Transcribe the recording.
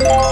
No!